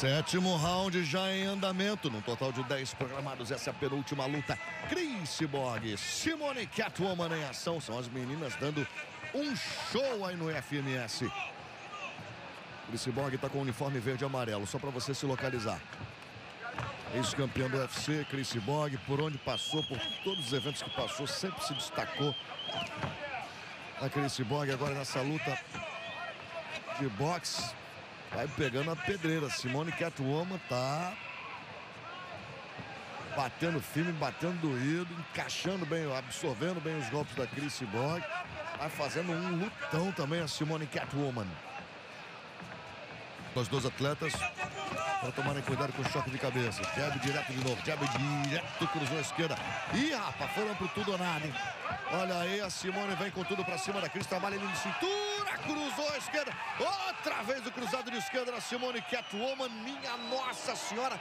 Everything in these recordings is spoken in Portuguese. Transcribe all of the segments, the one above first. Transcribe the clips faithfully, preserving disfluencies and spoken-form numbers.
Sétimo round já em andamento, num total de dez programados. Essa é a penúltima luta. Cris Cyborg, Simone Catwoman em ação. São as meninas dando um show aí no F M S. Cris Cyborg tá com o uniforme verde e amarelo, só para você se localizar. Ex-campeão do U F C, Cris Cyborg, por onde passou, por todos os eventos que passou, sempre se destacou. A Cris Cyborg agora nessa luta de boxe, vai pegando a pedreira. Simone Catwoman tá batendo firme, batendo doído, encaixando bem, absorvendo bem os golpes da Cris Cyborg. Vai fazendo um lutão também a Simone Catwoman. Os dois atletas para tomarem cuidado com o choque de cabeça. Jab direto de novo, jab direto, cruzou a esquerda. Ih, rapaz, foram pro tudo ou nada, hein? Olha aí, a Simone vem com tudo para cima da Cris, trabalha ele de cintura, cruzou a esquerda. Outra vez o cruzado de esquerda da Simone Catwoman, minha nossa senhora,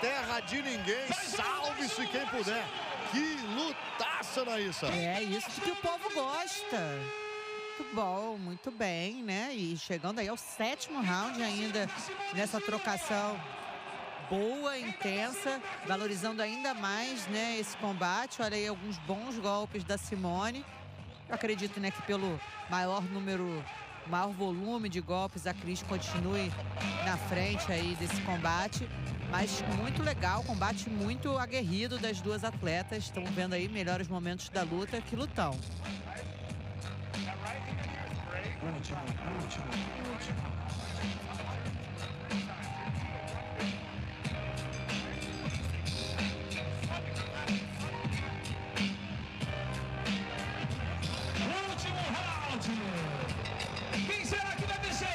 terra de ninguém, salve-se quem puder. Que lutaça, Naísa. É isso que o povo gosta. Muito bom, muito bem, né? E chegando aí ao sétimo round ainda nessa trocação boa, intensa, valorizando ainda mais, né, esse combate. Olha aí alguns bons golpes da Simone. Eu acredito, né, que pelo maior número, maior volume de golpes, a Cris continue na frente aí desse combate. Mas muito legal, combate muito aguerrido das duas atletas. Estamos vendo aí melhores momentos da luta. Que lutão. Último, último, último. Último round. Quem será que vai vencer?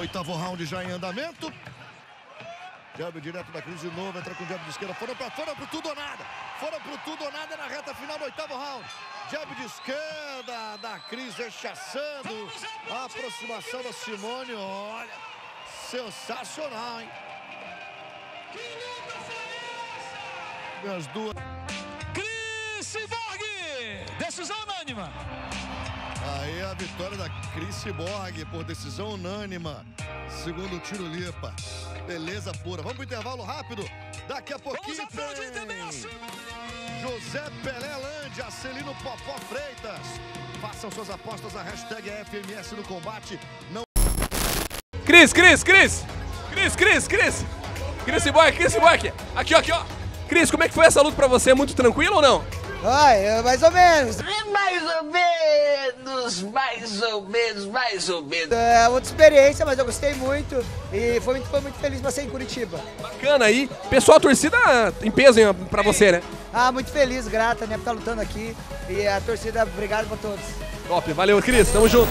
Oitavo round já em andamento. Jab direto da Cris de novo, entra com o jab de esquerda, foram para fora, pro tudo ou nada. Foram pro tudo ou nada na reta final do oitavo round. Jab de esquerda da Cris, rechaçando a aproximação da Simone. Olha, sensacional, hein? Que luta foi essa? As duas. Cris Cyborg, decisão unânima. Aí a vitória da Cris Cyborg por decisão unânima, segundo o Tiro Lipa. Beleza pura. Vamos pro intervalo rápido. Daqui a pouquinho tem também a José Pelé Landia, Celino Popó Freitas. Façam suas apostas na hashtag F M S no combate. Não... Cris, Cris, Cris. Cris, Cris, Cris. Cris Cyborg, Cris Cyborg. Aqui, ó, aqui, ó. Cris, como é que foi essa luta pra você? É muito tranquilo ou não? Ai, mais ou menos. Mais ou menos, mais ou menos, mais ou menos. É outra experiência, mas eu gostei muito e foi muito, foi muito feliz pra ser em Curitiba. Bacana aí. Pessoal, a torcida em peso, hein, pra você, né? Ah, muito feliz, grata, né, por estar lutando aqui. E a torcida, obrigado pra todos. Top, valeu, Cris. Tamo junto.